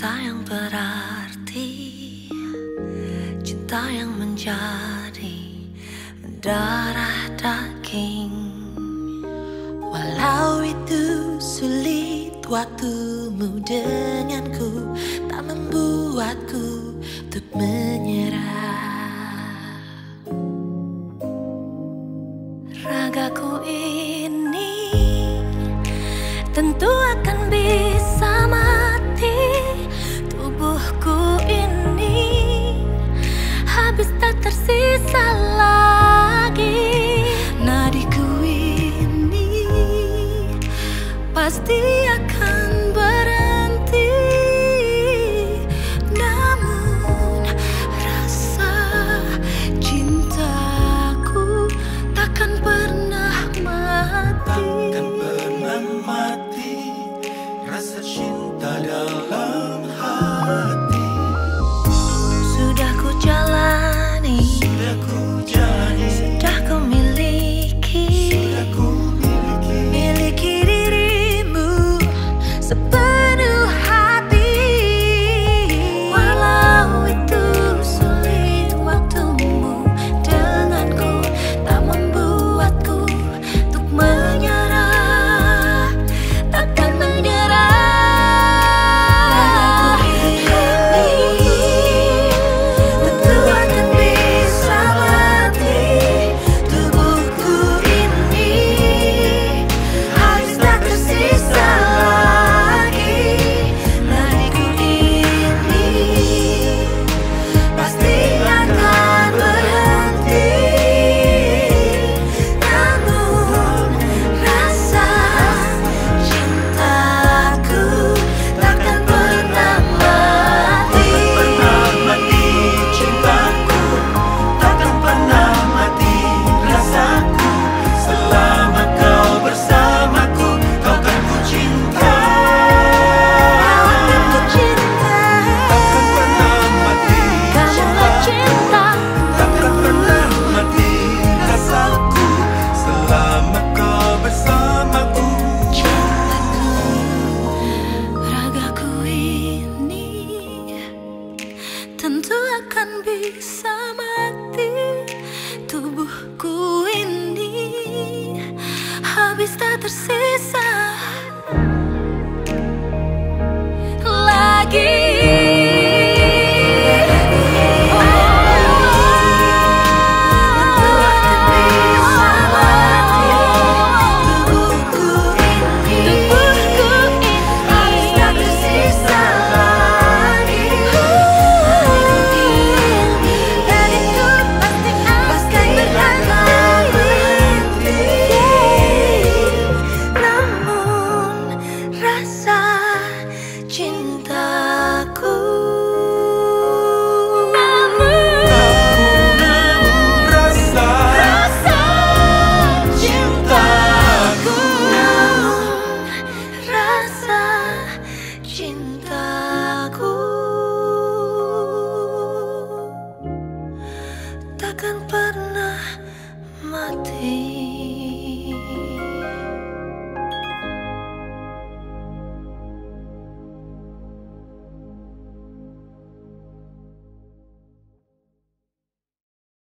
cinta yang berarti, cinta yang menjadi mendarah daging. Walau itu sulit, waktumu denganku tak membuatku untuk menyerah. Ragaku ini tentu akan bisa mati. Tubuhku ini habis tak tersisa lagi. Nadiku ini pasti akan berhenti, namun rasa cintaku takkan pernah mati. Takkan pernah mati rasa cinta dalam hati. Sudah ku jalani, sudah ku jalani, sudah ku miliki, sudah ku miliki dirimu sepenuh hati. Walau itu sulit, waktumu denganku tak membuatku untuk menyerah. Takkan menyerah. Ragaku ini tentu akan bisa mati. Tubuhku ini habis tak tersisa lagi. Nadiku ini pasti akan berhenti, namun rasa cintaku takkan pernah mati. Cintaku takkan pernah mati. Rasaku selama kau bersamaku, kau kan ku cinta. Takkan ku cinta, Takkan pernah mati. Karena cintaku takkan pernah mati. Rasaku selama kau bersamaku. Cintaku, ragaku ini tentu akan bisa mati. Tubuhku ini habis tak tersisa.